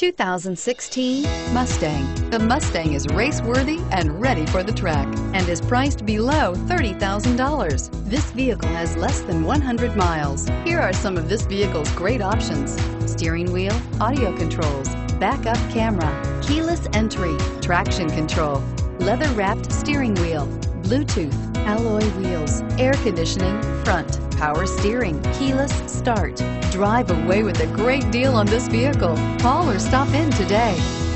2016 Mustang. The Mustang is race-worthy and ready for the track and is priced below $30,000. This vehicle has less than 100 miles. Here are some of this vehicle's great options: steering wheel audio controls, backup camera, keyless entry, traction control, leather-wrapped steering wheel, Bluetooth, alloy wheels, air conditioning, front, power steering, keyless start. Drive away with a great deal on this vehicle. Call or stop in today.